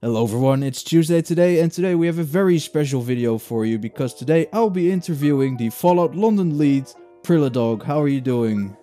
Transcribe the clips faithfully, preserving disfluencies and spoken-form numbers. Hello everyone, it's Tuesday today, and today we have a very special video for you because today I'll be interviewing the Fallout London lead, Prilladog. How are you doing?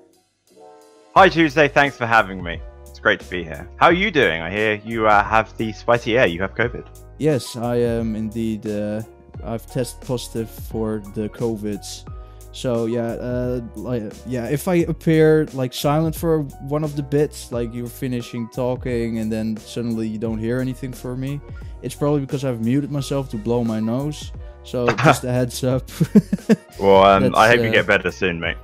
Hi Tuesday, thanks for having me. It's great to be here. How are you doing? I hear you uh, have the spicy air, you have COVID. Yes, I am indeed. Uh, I've tested positive for the COVIDs. So yeah, uh, like, yeah. If I appear like silent for one of the bits, like you're finishing talking and then suddenly you don't hear anything from me, it's probably because I've muted myself to blow my nose. So just a heads up. Well, um, I hope uh, you get better soon, mate.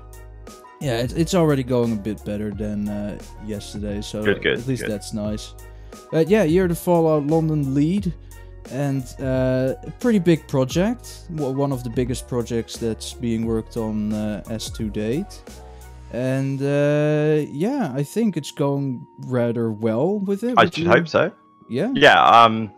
Yeah, it, it's already going a bit better than uh, yesterday, so good, good, at least good. That's nice. But yeah, you're the Fallout London lead. And uh, a pretty big project, one of the biggest projects that's being worked on uh, as to date. And uh, yeah, I think it's going rather well with it. I should hope so. Yeah. Yeah. Um.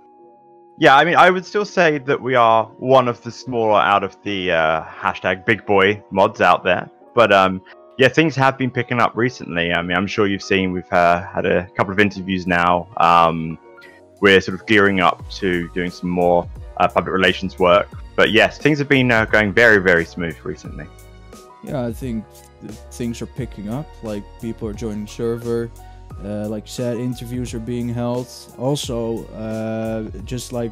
Yeah. I mean, I would still say that we are one of the smaller out of the uh, hashtag big boy mods out there. But um, yeah, things have been picking up recently. I mean, I'm sure you've seen we've uh, had a couple of interviews now. Um. We're sort of gearing up to doing some more uh, public relations work. But yes, things have been uh, going very, very smooth recently. Yeah, I think things are picking up. Like, people are joining the server. Uh, like you said, interviews are being held. Also, uh, just like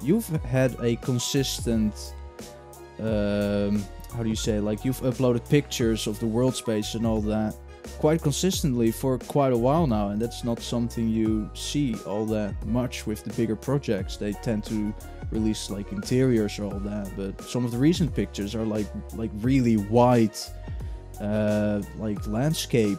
you've had a consistent, um, how do you say, like you've uploaded pictures of the world space and all that quite consistently for quite a while now, and that's not something you see all that much with the bigger projects. They tend to release like interiors or all that, but some of the recent pictures are like like really wide uh like landscape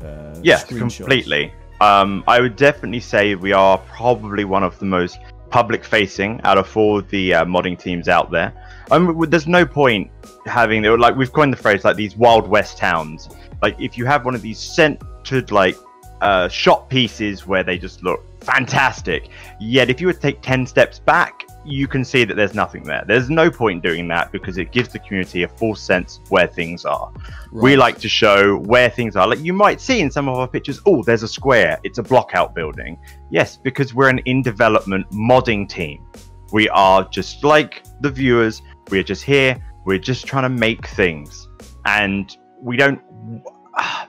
uh yes screenshots. Completely. um I would definitely say we are probably one of the most public facing out of all the uh, modding teams out there. Um, there's no point having, like, we've coined the phrase like these Wild West towns. Like, if you have one of these centered like uh, shot pieces where they just look fantastic, yet if you would take ten steps back, you can see that there's nothing there. There's no point doing that because it gives the community a false sense of where things are. Right. We like to show where things are. Like, you might see in some of our pictures, oh, there's a square. It's a block-out building. Yes, because we're an in-development modding team. We are just like the viewers. We're just here. We're just trying to make things. And we don't... Uh,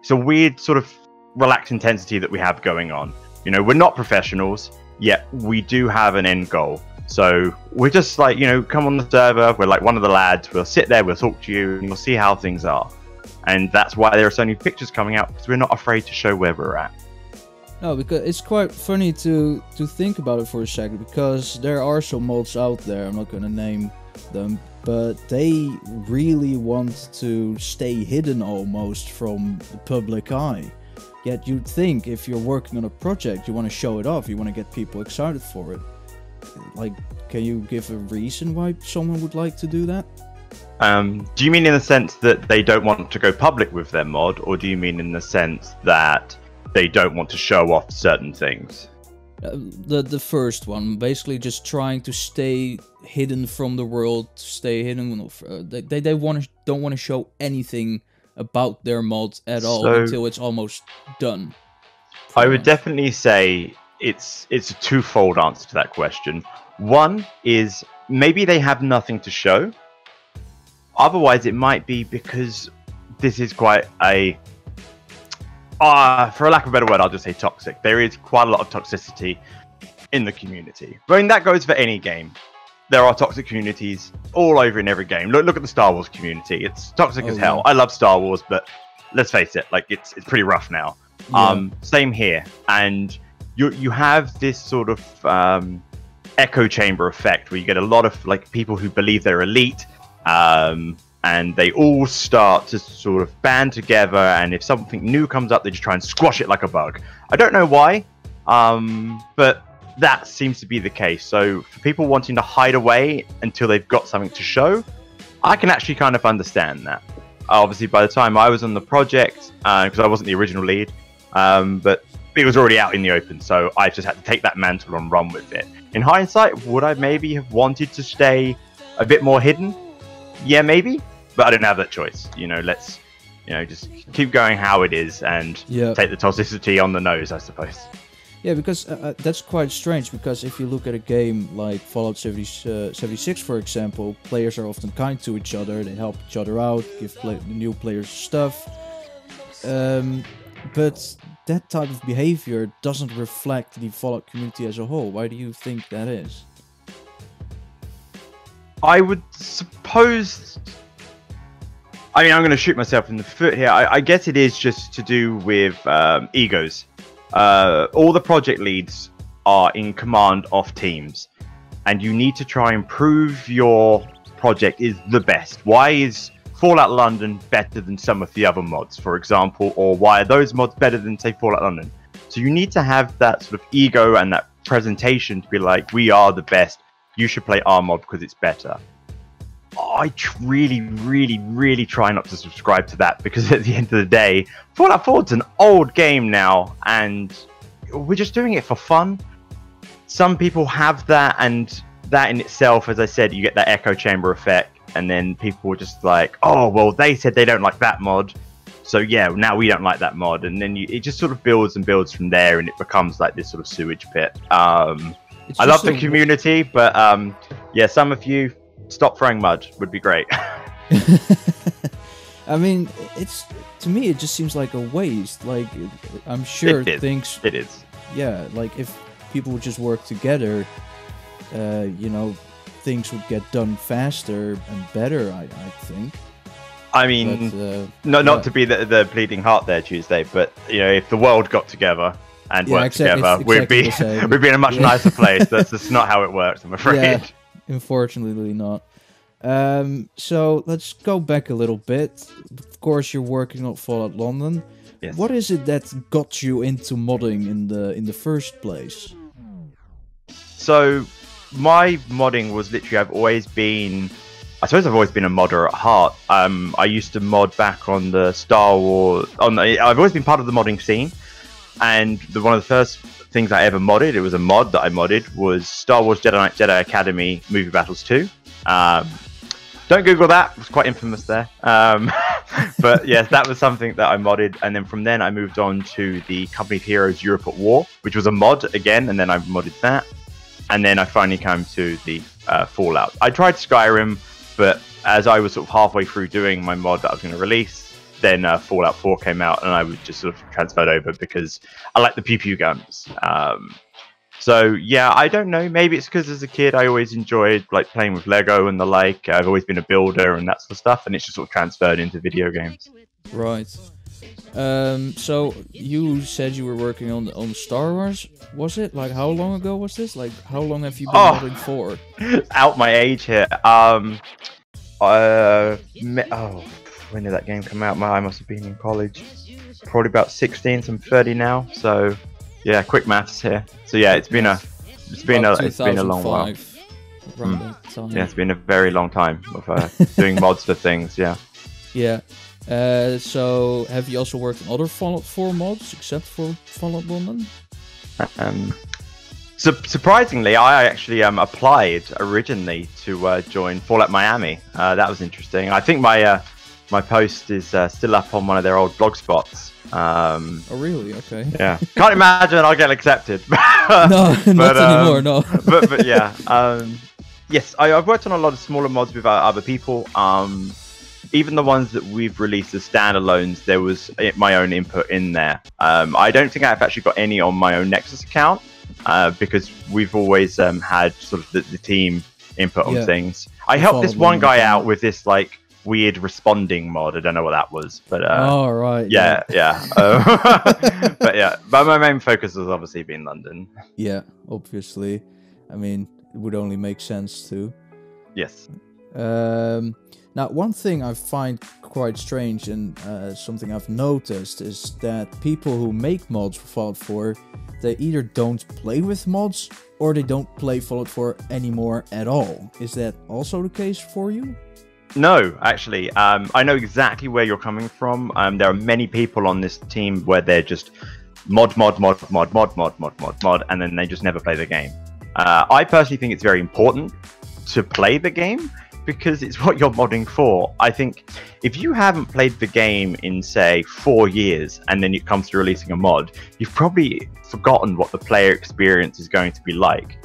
it's a weird sort of relaxed intensity that we have going on. You know, we're not professionals. Yeah, we do have an end goal. So we're just like, you know, come on the server. We're like one of the lads. We'll sit there. We'll talk to you and you'll see how things are. And that's why there are so many pictures coming out, because we're not afraid to show where we're at. No, because it's quite funny to, to think about it for a second, because there are some mods out there. I'm not going to name them, but they really want to stay hidden almost from the public eye. Yet you'd think if you're working on a project, you want to show it off, you want to get people excited for it. Like, can you give a reason why someone would like to do that? Um, do you mean in the sense that they don't want to go public with their mod, or do you mean in the sense that they don't want to show off certain things? Uh, the, the first one, basically just trying to stay hidden from the world, stay hidden. Uh, they they, they want to, don't want to show anything about their mod at all, so, until it's almost done. I would definitely say it's it's a twofold answer to that question. One is maybe they have nothing to show. Otherwise, it might be because this is quite a, uh, for lack of a better word, I'll just say toxic. There is quite a lot of toxicity in the community. I mean, that goes for any game. There are toxic communities all over in every game. Look, look at the Star Wars community. It's toxic oh, as hell. Yeah. I love Star Wars, but let's face it, like it's it's pretty rough now. Yeah. Um, same here, and you you have this sort of um, echo chamber effect where you get a lot of like people who believe they're elite, um, and they all start to sort of band together. And if something new comes up, they just try and squash it like a bug. I don't know why, um, but. That seems to be the case. So for people wanting to hide away until they've got something to show, I can actually kind of understand that. Obviously, by the time I was on the project, because uh, I wasn't the original lead, um, but it was already out in the open, so I just had to take that mantle and run with it. In hindsight, would I maybe have wanted to stay a bit more hidden? Yeah, maybe, but I didn't have that choice. You know, let's, you know, just keep going how it is and yep. Take the toxicity on the nose, I suppose. Yeah, because uh, that's quite strange, because if you look at a game like Fallout seventy, uh, seventy-six, for example, players are often kind to each other, they help each other out, give play new players stuff. Um, but that type of behavior doesn't reflect the Fallout community as a whole. Why do you think that is? I would suppose... I mean, I'm going to shoot myself in the foot here. I, I guess it is just to do with um, egos. Uh, all the project leads are in command of teams, and you need to try and prove your project is the best. Why is Fallout London better than some of the other mods, for example, or why are those mods better than, say, Fallout London? So you need to have that sort of ego and that presentation to be like, we are the best, you should play our mod because it's better. I really, really, really try not to subscribe to that, because at the end of the day, Fallout four's an old game now, and we're just doing it for fun. Some people have that, and that in itself, as I said, you get that echo chamber effect, and then people are just like, oh, well, they said they don't like that mod, so yeah, now we don't like that mod. And then you, it just sort of builds and builds from there, and it becomes like this sort of sewage pit. Um, I love the community, but um, yeah, some of you... stop throwing mud would be great. I mean, it's, to me it just seems like a waste. Like, I'm sure it is. Things it is. Yeah, like if people would just work together, uh, you know, things would get done faster and better. I, I think. I mean, but, uh, no, not yeah. to be the, the bleeding heart there, Tuesday, but you know, if the world got together and yeah, worked exactly, together, exactly we'd be we'd be in a much yeah. nicer place. That's just not how it works, I'm afraid. Yeah. Unfortunately not. Um, so let's go back a little bit. Of course, you're working on Fallout London. Yes. What is it that got you into modding in the in the first place? So my modding was literally, I've always been, I suppose I've always been a modder at heart. Um, I used to mod back on the Star Wars. On the, I've always been part of the modding scene, and the, one of the first things I ever modded, it was a mod that I modded, was Star Wars Jedi Knight Jedi Academy Movie Battles two. Um, don't Google that, it was quite infamous there. Um, but yes, that was something that I modded, and then from then I moved on to the Company of Heroes Europe at War, which was a mod again, and then I modded that. And then I finally came to the uh, Fallout. I tried Skyrim, but as I was sort of halfway through doing my mod that I was going to release, then uh, Fallout four came out, and I was just sort of transferred over because I like the pew pew guns. Um, so yeah, I don't know. Maybe it's because as a kid I always enjoyed like playing with Lego and the like. I've always been a builder and that sort of stuff, and it's just sort of transferred into video games. Right. Um, so you said you were working on on Star Wars, was it? Like how long ago was this? Like how long have you been oh, modding for? Out my age here. Um. Uh. Oh. When did that game come out? My, I must have been in college. Probably about sixteen, so I'm thirty now. So, yeah, quick maths here. So yeah, it's been a, it's been a, it's been a long while. Mm. Yeah, it's been a very long time of uh, doing mods for things. Yeah. Yeah. Uh, so, have you also worked on other Fallout four mods except for Fallout London? Um, su surprisingly, I actually um applied originally to uh, join Fallout Miami. Uh, that was interesting. I think my uh. My post is uh, still up on one of their old blog spots. Um, oh, really? Okay. Yeah. Can't imagine I'll get accepted. No, but, not um, anymore, no. but, but yeah. Um, yes, I, I've worked on a lot of smaller mods with other people. Um, even the ones that we've released as standalones, there was my own input in there. Um, I don't think I've actually got any on my own Nexus account uh, because we've always um, had sort of the, the team input on yeah. things. I helped this one guy out with this, like, weird responding mod. I don't know what that was, but uh oh, right, yeah yeah, yeah. Uh, but yeah, but my main focus has obviously been London. Yeah, obviously. I mean, it would only make sense to. Yes. Um now, one thing I find quite strange, and uh something I've noticed, is that people who make mods for Fallout four, they either don't play with mods or they don't play Fallout four anymore at all. Is that also the case for you? No, actually, um, I know exactly where you're coming from. Um, there are many people on this team where they're just mod, mod, mod, mod, mod, mod, mod, mod, mod, and then they just never play the game. Uh, I personally think it's very important to play the game because it's what you're modding for. I think if you haven't played the game in, say, four years, and then it comes to releasing a mod, you've probably forgotten what the player experience is going to be like.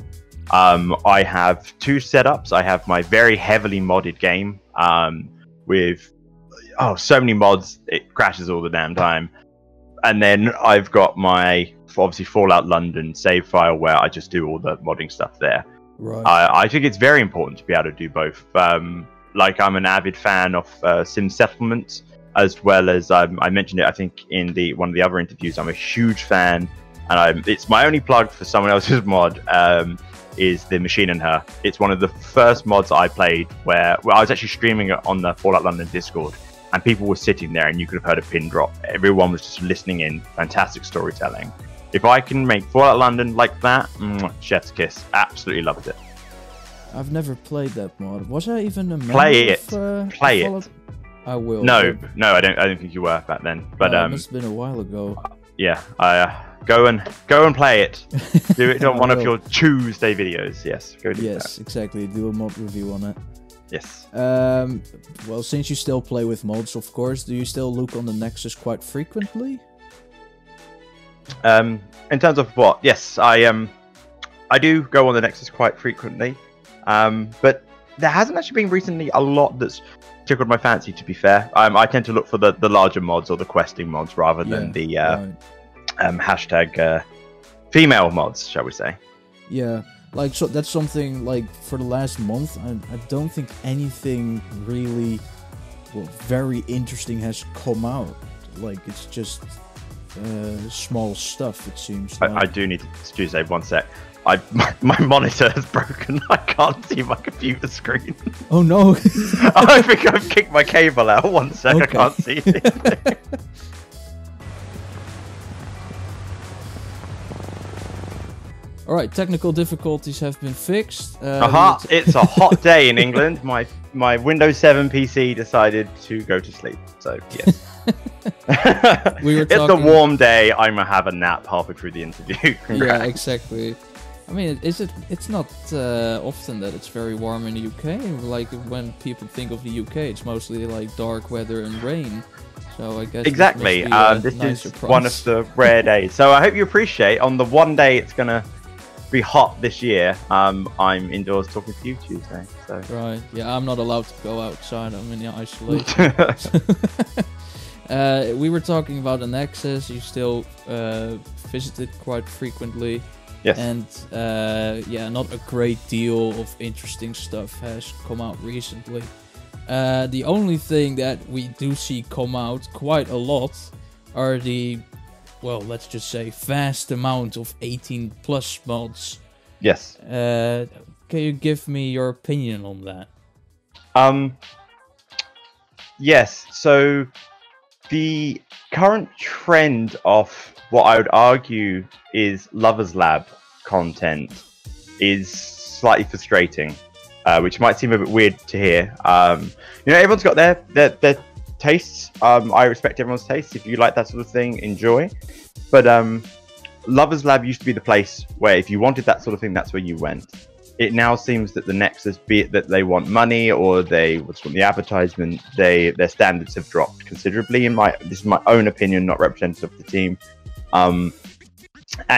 Um, I have two setups. I have my very heavily modded game um, with oh so many mods, it crashes all the damn time. And then I've got my, obviously, Fallout London save file where I just do all the modding stuff there. Right. Uh, I think it's very important to be able to do both. Um, like, I'm an avid fan of uh, Sim Settlement, as well as um, I mentioned it, I think, in the one of the other interviews. I'm a huge fan, and I'm, it's my only plug for someone else's mod, um, is The Machine and Her. It's one of the first mods I played where, where I was actually streaming it on the Fallout London Discord, and people were sitting there, and you could have heard a pin drop. Everyone was just listening in. Fantastic storytelling. If I can make Fallout London like that, mm, chef's kiss. Absolutely loved it. I've never played that mod. Was I even a member Play it. Of, uh, Play it. I will. No, no, I don't. I don't think you were back then. But uh, um, it's been a while ago. Yeah, uh, go and go and play it. Do it on one will. of your Tuesday videos. Yes. Go do yes, that. exactly. Do a mod review on it. Yes. Um, well, since you still play with mods, of course, do you still look on the Nexus quite frequently? Um, in terms of what? Yes, I um, I do go on the Nexus quite frequently, um, but there hasn't actually been recently a lot that's tickled my fancy. To be fair, um, I tend to look for the the larger mods or the questing mods rather than yeah, the uh, right. um, hashtag uh, female mods, shall we say? Yeah. Like, so that's something, like, for the last month, I, I don't think anything really, well, very interesting has come out. Like, it's just uh, small stuff, it seems. I, I do need to, excuse me, one sec. I, my, my monitor is broken. I can't see my computer screen. Oh, no. I think I've kicked my cable out. One sec, okay. I can't see anything. Alright, technical difficulties have been fixed. Uh, Aha, it's a hot day in England. My my Windows seven P C decided to go to sleep, so yes. we were talking... It's a warm day, I'm going to have a nap halfway through the interview. Yeah, exactly. I mean, is it? it's not uh, often that it's very warm in the U K. Like, when people think of the U K, it's mostly like dark weather and rain. So I guess exactly, this, um, this nice is surprise. one of the rare days. So I hope you appreciate, on the one day it's going to be hot this year, um I'm indoors talking to you Tuesday, so right yeah I'm not allowed to go outside, I'm in isolation. Uh we were talking about the Nexus. You still uh visit it quite frequently. Yes. And uh yeah, not a great deal of interesting stuff has come out recently. Uh the only thing that we do see come out quite a lot are the, well, let's just say, vast amount of eighteen plus mods. Yes. Uh, can you give me your opinion on that? Um. Yes. So the current trend of what I would argue is Lovers Lab content is slightly frustrating, uh, which might seem a bit weird to hear. Um, you know, everyone's got their their their. tastes. um I respect everyone's tastes. If you like that sort of thing, enjoy, but um Lovers Lab used to be the place where if you wanted that sort of thing, that's where you went. It now seems that the Nexus, be it that they want money or they what's from the advertisement, they their standards have dropped considerably, in my this is my own opinion, not representative of the team. Um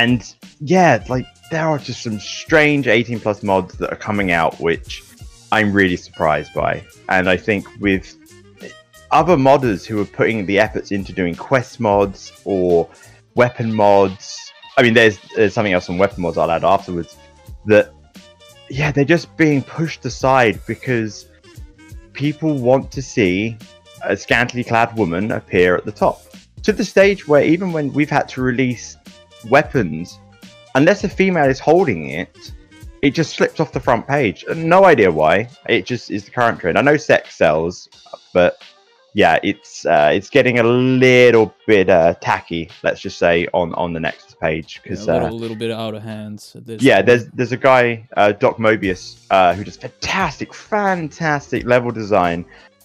and yeah, like, there are just some strange eighteen plus mods that are coming out which I'm really surprised by, and I think with other modders who are putting the efforts into doing quest mods or weapon mods, I mean, there's, there's something else on weapon mods I'll add afterwards, that, yeah, they're just being pushed aside because people want to see a scantily clad woman appear at the top. To the stage where even when we've had to release weapons, unless a female is holding it, it just slips off the front page. No idea why. It just is the current trend. I know sex sells, but... yeah, it's uh, it's getting a little bit uh, tacky, let's just say, on on the next page, because yeah, a little, uh, little bit out of hand. Yeah, point. there's there's a guy, uh, Doc Mobius, uh, who does fantastic, fantastic level design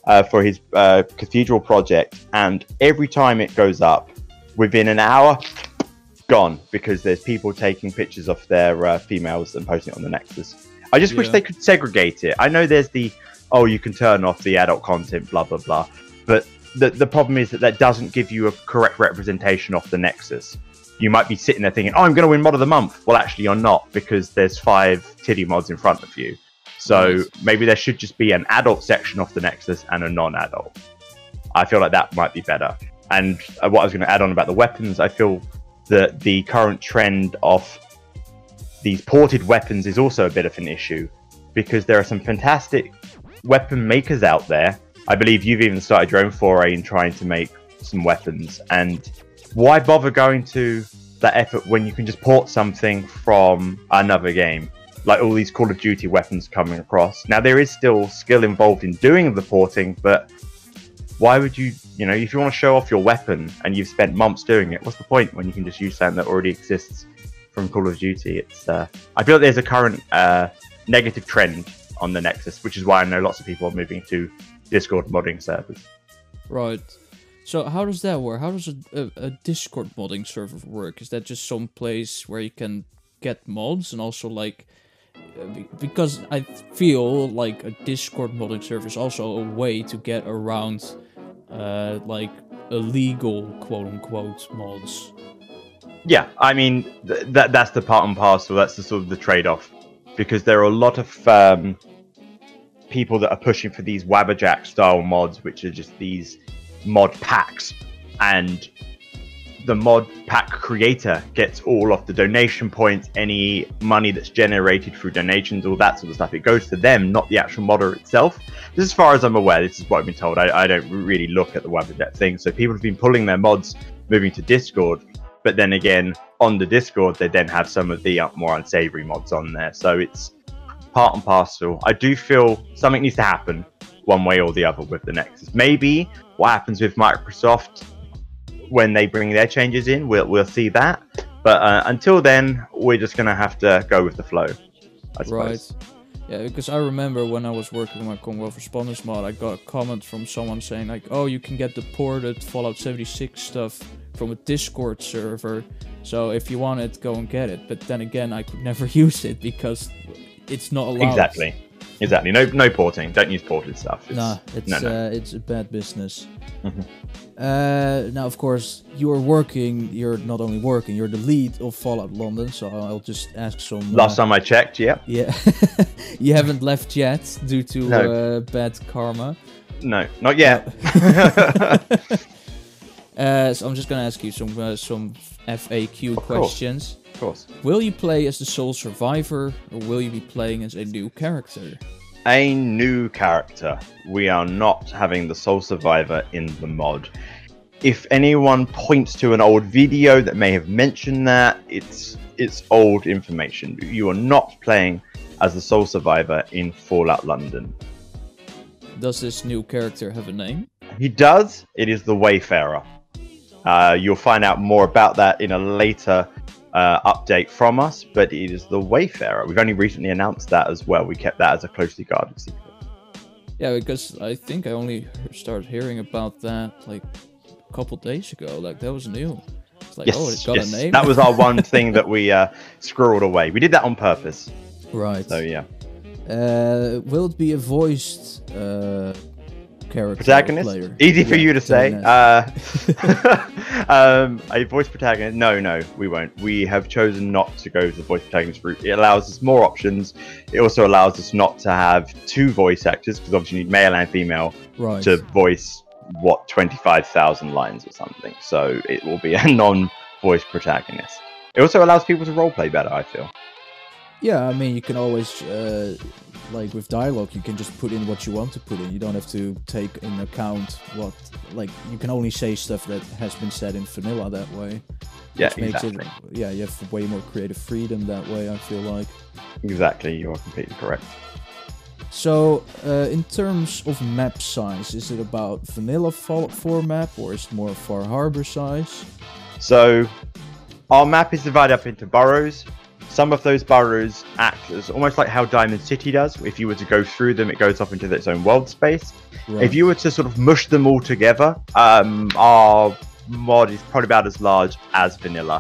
uh, for his uh, Cathedral project, and every time it goes up, within an hour, gone, because there's people taking pictures of their uh, females and posting it on the Nexus. I just yeah. wish they could segregate it. I know there's the, oh, you can turn off the adult content, blah, blah, blah. But the, the problem is that that doesn't give you a correct representation of the Nexus. You might be sitting there thinking, oh, I'm going to win Mod of the Month. Well, actually, you're not, because there's five titty mods in front of you. So nice. Maybe there should just be an adult section of the Nexus and a non-adult. I feel like that might be better. And what I was going to add on about the weapons, I feel that the current trend of these ported weapons is also a bit of an issue, because there are some fantastic weapon makers out there. I believe you've even started your own foray in trying to make some weapons. And why bother going to that effort when you can just port something from another game? Like all these Call of Duty weapons coming across. Now, there is still skill involved in doing the porting, but why would you, you know, if you want to show off your weapon and you've spent months doing it, what's the point when you can just use something that already exists from Call of Duty? It's, uh, I feel like there's a current uh, negative trend on the Nexus, which is why I know lots of people are moving to Discord modding servers. Right. So how does that work? How does a, a, a Discord modding server work? Is that just some place where you can get mods and also, like, because I feel like a Discord modding server is also a way to get around Uh, like illegal quote-unquote mods. Yeah, I mean th that that's the part and parcel. That's the sort of the trade-off, because there are a lot of um, people that are pushing for these Wabbajack style mods, which are just these mod packs, and the mod pack creator gets all of the donation points, any money that's generated through donations, all that sort of stuff. It goes to them, not the actual modder itself. This, as far as I'm aware, this is what I've been told. I, I don't really look at the Wabbajack thing. So people have been pulling their mods, moving to Discord. But then again, on the Discord, they then have some of the more unsavory mods on there. So it's part and parcel. I do feel something needs to happen one way or the other with the Nexus. Maybe what happens with Microsoft when they bring their changes in, we'll, we'll see that. But uh, until then, we're just going to have to go with the flow, I suppose. Right. Yeah, because I remember when I was working on my Commonwealth Responders mod, I got a comment from someone saying, like, oh, you can get the ported Fallout seventy-six stuff from a Discord server. So if you want it, go and get it. But then again, I could never use it because it's not allowed. Exactly. Exactly. No, no porting. Don't use ported stuff. It's, nah, it's, no, no. Uh, it's a bad business. Mm-hmm. uh, now, of course, you are working. You're not only working. You're the lead of Fallout London. So I'll just ask some. Last uh, time I checked, yeah. Yeah. You haven't left yet due to no. uh, bad karma. No, not yet. uh, so I'm just gonna ask you some uh, some F A Q of questions. Course. Of course. Will you play as the sole survivor, or will you be playing as a new character? A new character. We are not having the sole survivor in the mod. If anyone points to an old video that may have mentioned that, it's it's old information. You are not playing as the sole survivor in Fallout London. Does this new character have a name? He does. It is the Wayfarer. Uh, you'll find out more about that in a later Uh, update from us, but it is the Wayfarer. We've only recently announced that as well. We kept that as a closely guarded secret. Yeah, because I think I only started hearing about that like a couple days ago. Like, that was new. It's like, yes, oh, it got yes. a name. That was our one thing that we uh, squirreled away. We did that on purpose. Right. So, yeah. Uh, will it be a voiced uh, character? Protagonist? Player? Easy for yeah, you to say. Uh, um, a voice protagonist? No, no, we won't. We have chosen not to go the voice protagonist route. It allows us more options. It also allows us not to have two voice actors, because obviously you need male and female right. to voice, what, twenty-five thousand lines or something. So it will be a non-voice protagonist. It also allows people to roleplay better, I feel. Yeah, I mean, you can always, uh, like with dialogue, you can just put in what you want to put in. You don't have to take in account what, like, you can only say stuff that has been said in vanilla that way. Yeah, which makes exactly. It, yeah, you have way more creative freedom that way, I feel like. Exactly, you are completely correct. So, uh, in terms of map size, is it about vanilla Fallout four map, or is it more Far Harbor size? So, our map is divided up into boroughs. Some of those boroughs act as almost like how Diamond City does. If you were to go through them, it goes off into its own world space. Right. If you were to sort of mush them all together, um, our mod is probably about as large as vanilla,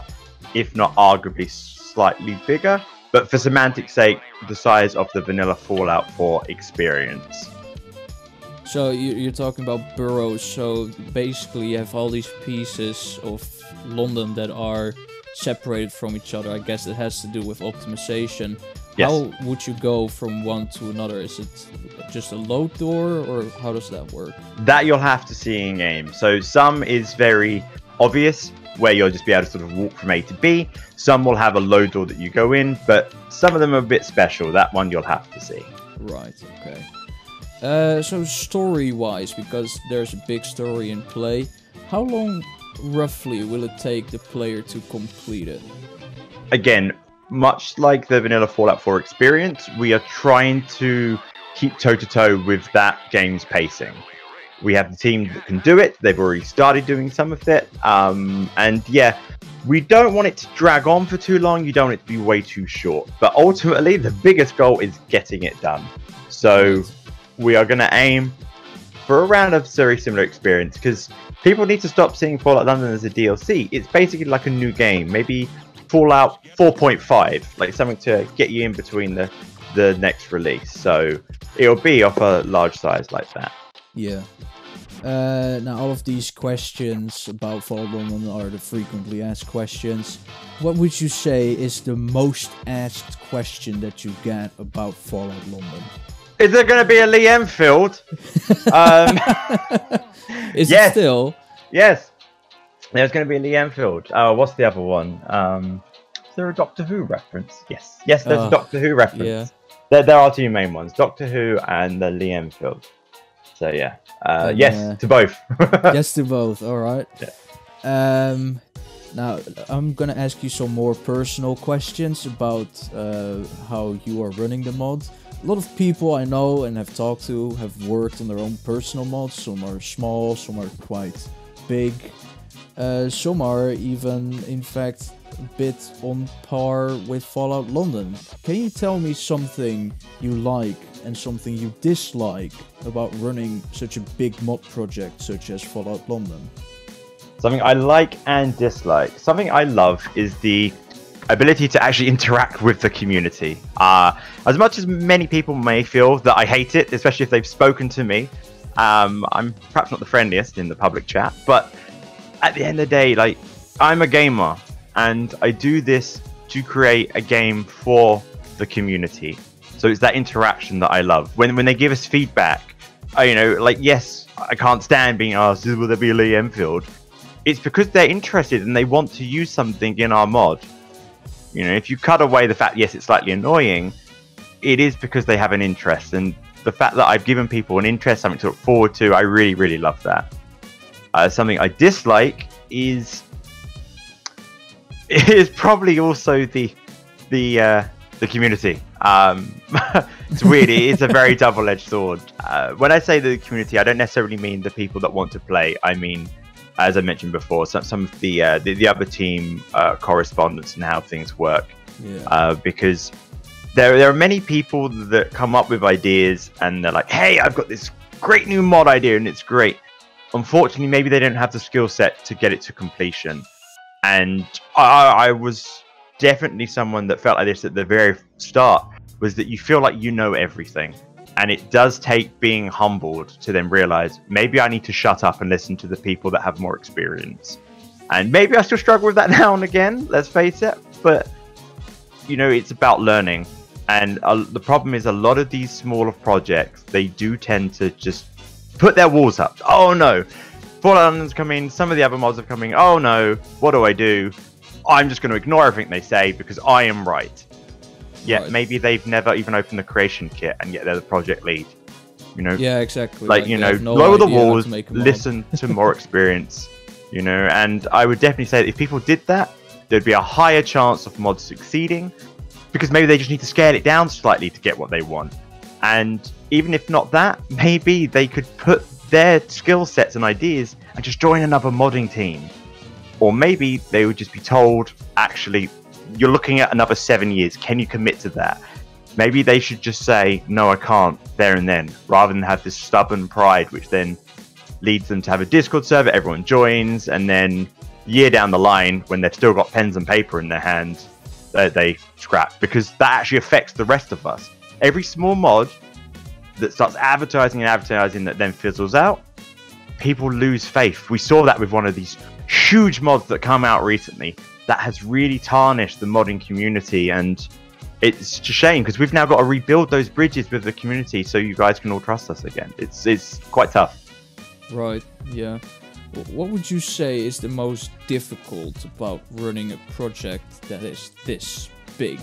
if not arguably slightly bigger. but for semantics' sake, the size of the vanilla Fallout four experience. So you're talking about boroughs, so basically you have all these pieces of London that are separated from each other. I guess it has to do with optimization. Yes. How would you go from one to another? Is it just a load door, or how does that work? That you'll have to see in game. So some is very obvious, where you'll just be able to sort of walk from A to B. Some will have a load door that you go in, but some of them are a bit special. That one you'll have to see. Right, okay. Uh, so story-wise, because there's a big story in play, how long roughly will it take the player to complete it? Again, much like the vanilla Fallout four experience, we are trying to keep toe-to-toe with that game's pacing. We have the team that can do it. They've already started doing some of it. Um, and yeah, we don't want it to drag on for too long. You don't want it to be way too short. But ultimately, the biggest goal is getting it done. So we are going to aim for a round of very similar experience, because people need to stop seeing Fallout London as a D L C. It's basically like a new game, maybe Fallout four point five, like something to get you in between the, the next release. So it'll be of a large size like that. Yeah. Uh, now, all of these questions about Fallout London are the frequently asked questions. What would you say is the most asked question that you get about Fallout London? Is there going to be a Lee Enfield? um, is yes. it still? Yes. There's going to be a Lee Enfield. Uh, what's the other one? Um, is there a Doctor Who reference? Yes. Yes, there's uh, a Doctor Who reference. Yeah. There, there are two main ones, Doctor Who and the Lee Enfield. So yeah, uh, um, yes uh, to both. Yes to both. All right. Yeah. Um, now I'm gonna ask you some more personal questions about uh, how you are running the mod. A lot of people I know and have talked to have worked on their own personal mods. Some are small, some are quite big, uh, some are even, in fact, a bit on par with Fallout London. Can you tell me something you like and something you dislike about running such a big mod project such as Fallout London? Something I like and dislike. Something I love is the ability to actually interact with the community. Uh, as much as many people may feel that I hate it, especially if they've spoken to me, um, I'm perhaps not the friendliest in the public chat, but at the end of the day, like, I'm a gamer and I do this to create a game for the community. So it's that interaction that I love. When when they give us feedback, I, you know, like, yes, I can't stand being asked, will there be a Lee Enfield? It's because they're interested and they want to use something in our mod. You know, if you cut away the fact, yes, it's slightly annoying, it is because they have an interest. And the fact that I've given people an interest, something to look forward to, I really, really love that. Uh, something I dislike is, is probably also the, the, uh, the community. Um, it's weird. It's a very double-edged sword. Uh, when I say the community, I don't necessarily mean the people that want to play. I mean, as I mentioned before, some, some of the, uh, the the other team uh, correspondence and how things work. Yeah. Uh, because there there are many people that come up with ideas and they're like, "Hey, I've got this great new mod idea and it's great." Unfortunately, maybe they don't have the skill set to get it to completion. And I, I was definitely someone that felt like this at the very start, was that you feel like you know everything, and it does take being humbled to then realize, maybe I need to shut up and listen to the people that have more experience. And maybe I still struggle with that now and again, let's face it, but you know, it's about learning. And uh, the problem is, a lot of these smaller projects, they do tend to just put their walls up. Oh no, Fallout London's coming, some of the other mods are coming, oh no, what do I do? I'm just going to ignore everything they say because I am right. Yeah, right. Maybe they've never even opened the creation kit, and yet they're the project lead. You know. Yeah, exactly. Like, like you know, no lower the walls, to listen to more experience. You know, and I would definitely say that if people did that, there'd be a higher chance of mods succeeding, because maybe they just need to scale it down slightly to get what they want. And even if not that, maybe they could put their skill sets and ideas and just join another modding team. Or maybe they would just be told, actually, you're looking at another seven years. Can you commit to that? Maybe they should just say, no, I can't, there and then, rather than have this stubborn pride, which then leads them to have a Discord server, everyone joins, and then a year down the line, when they've still got pens and paper in their hand, uh, they scrapped, because that actually affects the rest of us. Every small mod that starts advertising and advertising that then fizzles out, people lose faith. We saw that with one of these huge mods that come out recently that has really tarnished the modding community, and it's a shame because we've now got to rebuild those bridges with the community so you guys can all trust us again. It's it's quite tough. Right, yeah. What would you say is the most difficult about running a project that is this big?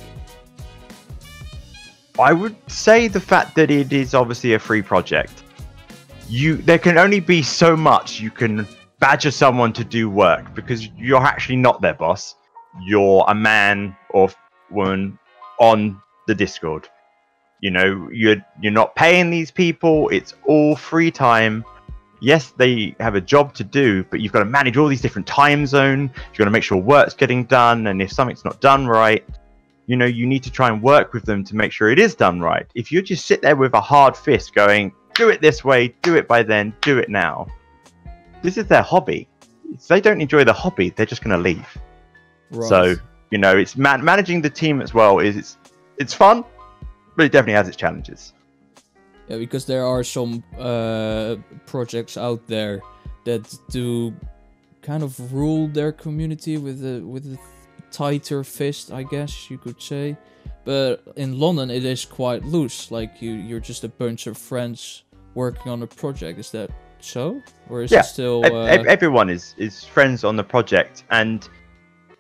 I would say the fact that it is obviously a free project. You, there can only be so much you can badger someone to do work, because you're actually not their boss. You're a man or woman on the Discord. You know, you're you're not paying these people. It's all free time. Yes, they have a job to do, but you've got to manage all these different time zones. You've got to make sure work's getting done, and if something's not done right, you know, you need to try and work with them to make sure it is done right. If you just sit there with a hard fist going, do it this way, do it by then, do it now. This is their hobby. If they don't enjoy the hobby, they're just going to leave. Right. So, you know, it's man managing the team as well. Is it's, it's fun, but it definitely has its challenges. Yeah, because there are some uh, projects out there that do kind of rule their community with a, with a tighter fist, I guess you could say. But in London, it is quite loose. Like, you, you're just a bunch of friends working on a project. Is that so? Or is yeah, it still... Uh... Everyone is, is friends on the project. And,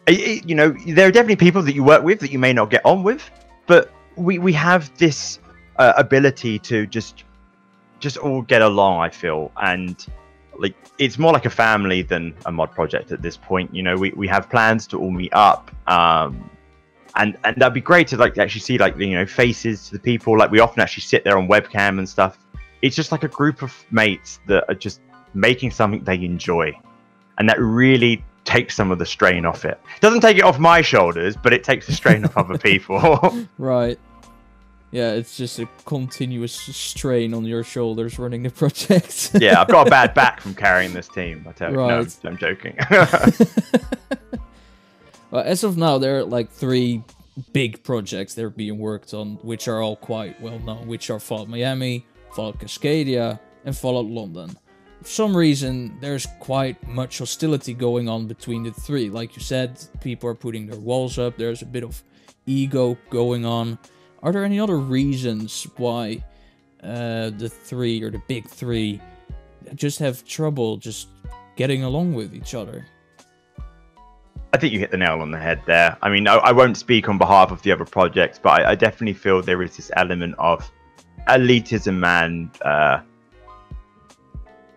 you know, there are definitely people that you work with that you may not get on with. But we, we have this... Uh, ability to just just all get along, I feel, and like it's more like a family than a mod project at this point. You know, we, we have plans to all meet up, um and and that'd be great to like actually see like you know faces to the people. Like, we often actually sit there on webcam and stuff. It's just like a group of mates that are just making something they enjoy, and that really takes some of the strain off it. Doesn't take it off my shoulders, but it takes the strain off other people. Right. Yeah, it's just a continuous strain on your shoulders running the project. Yeah, I've got a bad back from carrying this team. I tell you, right. No, I'm joking. Well, as of now, there are like three big projects that are being worked on, which are all quite well known, which are Fallout Miami, Fallout Cascadia, and Fallout London. For some reason, there's quite much hostility going on between the three. Like you said, people are putting their walls up. There's a bit of ego going on. Are there any other reasons why uh, the three, or the big three, just have trouble just getting along with each other? I think you hit the nail on the head there. I mean, I, I won't speak on behalf of the other projects, but I, I definitely feel there is this element of elitism and uh,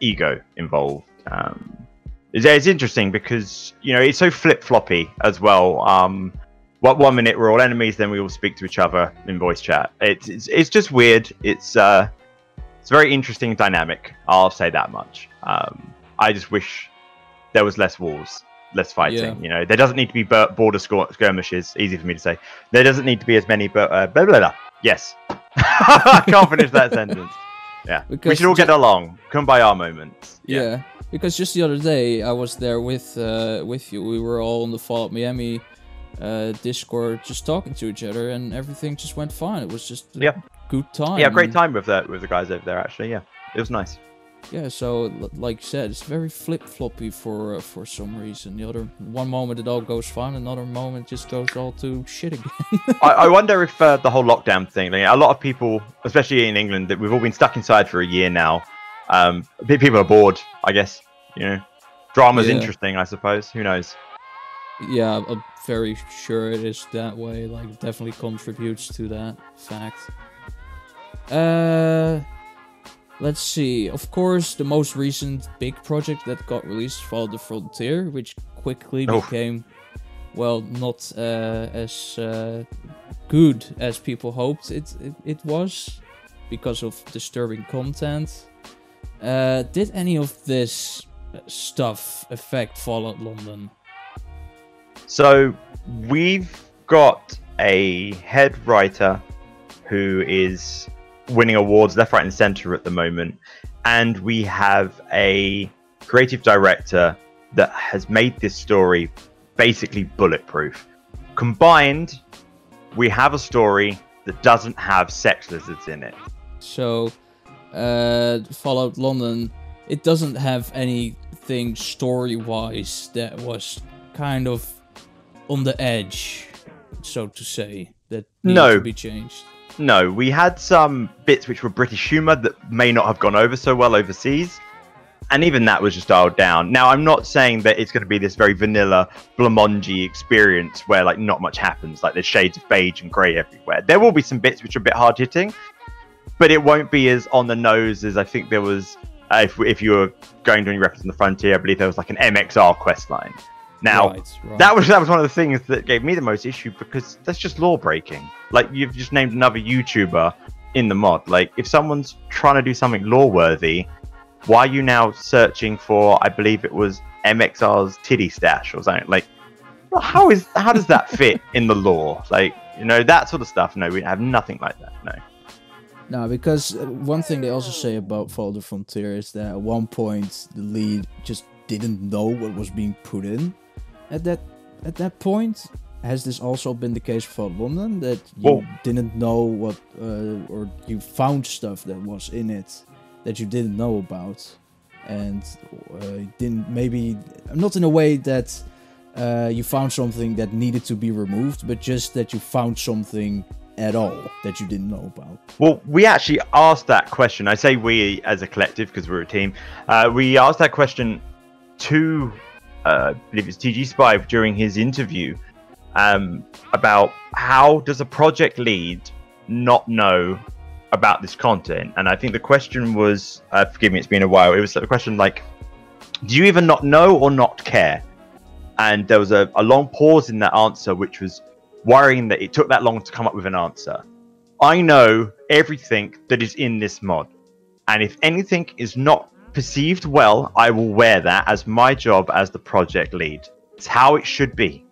ego involved. Um, it's, it's interesting because, you know, it's so flip-floppy as well. Um... What one minute we're all enemies, then we all speak to each other in voice chat. It's it's, it's just weird. It's uh, it's a very interesting dynamic. I'll say that much. Um, I just wish there was less wars, less fighting. Yeah. You know, there doesn't need to be border skirmishes. Easy for me to say. There doesn't need to be as many. But uh, blah, blah, blah. Yes, I can't finish that sentence. Yeah, because we should all get along. Come by our moments. Yeah. Yeah, because just the other day I was there with uh, with you. We were all on the Fallout Miami uh Discord, just talking to each other, and everything just went fine. It was just a yeah. good time. Yeah, great time with that with the guys over there. Actually, yeah, it was nice. Yeah, so like you said, it's very flip floppy for uh, for some reason. The other one moment it all goes fine, another moment just goes all to shit again. I, I wonder if uh, the whole lockdown thing. Like, a lot of people, especially in England, that we've all been stuck inside for a year now. Um, people are bored, I guess. You know, drama's yeah. interesting, I suppose. Who knows? Yeah, I'm very sure it is that way. Like, it definitely contributes to that fact. Uh, let's see. Of course, the most recent big project that got released, Fallout the Frontier, which quickly oh. became, well, not uh, as uh, good as people hoped it, it, it was, because of disturbing content. Uh, did any of this stuff affect Fallout London? So we've got a head writer who is winning awards left, right and center at the moment. And we have a creative director that has made this story basically bulletproof. combined, we have a story that doesn't have sex lizards in it. So, uh, Fallout London, it doesn't have anything story-wise that was kind of on the edge, so to say, that needed no. to be changed. No, we had some bits which were British humour that may not have gone over so well overseas. And even that was just dialed down. Now, I'm not saying that it's going to be this very vanilla, blamongy experience where, like, not much happens. Like, there's shades of beige and grey everywhere. There will be some bits which are a bit hard-hitting, but it won't be as on the nose as I think there was... Uh, if, if you were going to any reference in the Frontier, I believe there was, like, an M X R questline. Now, right, right. that was that was one of the things that gave me the most issue, because that's just law-breaking. Like, you've just named another YouTuber in the mod. Like, if someone's trying to do something law-worthy... Why are you now searching for, I believe it was M X R's titty stash or something? Like, well, how is how does that fit in the law? Like, you know, that sort of stuff. No, we have nothing like that, no. No, because one thing they also say about Fallout the Frontier is that at one point the lead just didn't know what was being put in at that at that point. Has this also been the case for London, that you Whoa. didn't know what, uh, or you found stuff that was in it that you didn't know about, and uh, didn't maybe not in a way that uh, you found something that needed to be removed, but just that you found something at all that you didn't know about? Well, we actually asked that question. I say we as a collective because we're a team. Uh, we asked that question to, uh, I believe it's T G Spive during his interview, um, about how does a project lead not know about this content. And I think the question was, uh, forgive me, it's been a while, it was a question like, do you even not know or not care? And there was a, a long pause in that answer, which was worrying that it took that long to come up with an answer. I know everything that is in this mod, and if anything is not perceived well, I will wear that as my job as the project lead. It's how it should be.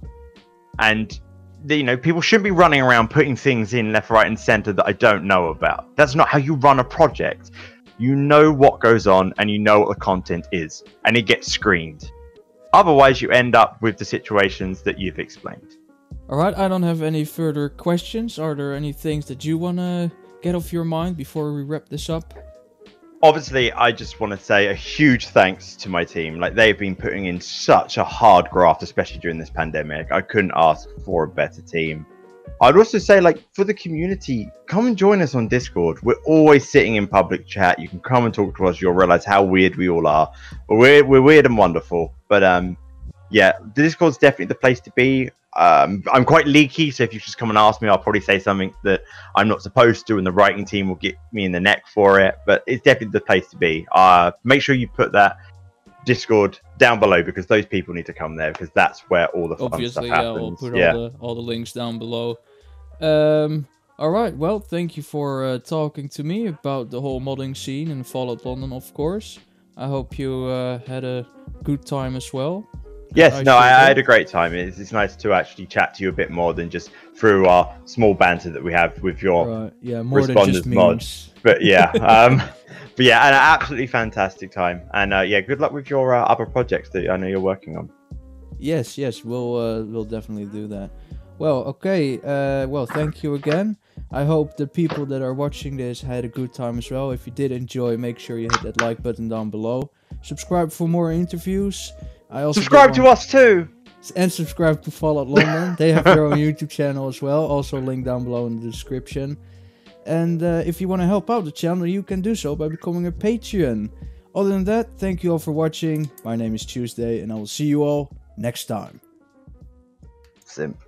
And you know, people shouldn't be running around putting things in left, right, and center that I don't know about. That's not how you run a project. You know what goes on, and you know what the content is, and it gets screened. Otherwise, you end up with the situations that you've explained. All right, I don't have any further questions. Are there any things that you want to get off your mind before we wrap this up? Obviously, I just want to say a huge thanks to my team. Like, they've been putting in such a hard graft, especially during this pandemic. I couldn't ask for a better team. I'd also say, like, for the community, come and join us on Discord. We're always sitting in public chat. You can come and talk to us. You'll realize how weird we all are. We're, we're weird and wonderful. But, um, yeah, Discord's definitely the place to be. Um, I'm quite leaky, so if you just come and ask me, I'll probably say something that I'm not supposed to, and the writing team will get me in the neck for it. But it's definitely the place to be. Uh, make sure you put that Discord down below, because those people need to come there, because that's where all the fun Obviously, stuff happens. Obviously, yeah, we'll put yeah. all, the, all the links down below. Um, all right, well, thank you for uh, talking to me about the whole modding scene in Fallout London, of course. I hope you uh, had a good time as well. Yes, no, I, I had a great time. It's, it's nice to actually chat to you a bit more than just through our small banter that we have with your right. yeah, more responders mods. But yeah, um, but yeah, and an absolutely fantastic time. And uh, yeah, good luck with your uh, other projects that I know you're working on. Yes, yes, we'll uh, we'll definitely do that. Well, okay, uh, well, thank you again. I hope the people that are watching this had a good time as well. If you did enjoy, make sure you hit that like button down below. Subscribe for more interviews. I also subscribe to us too, and subscribe to Fallout London. They have their own YouTube channel as well, also linked down below in the description. And uh, if you want to help out the channel, you can do so by becoming a Patreon. Other than that, thank you all for watching. My name is Tuesday, and I will see you all next time. Simp.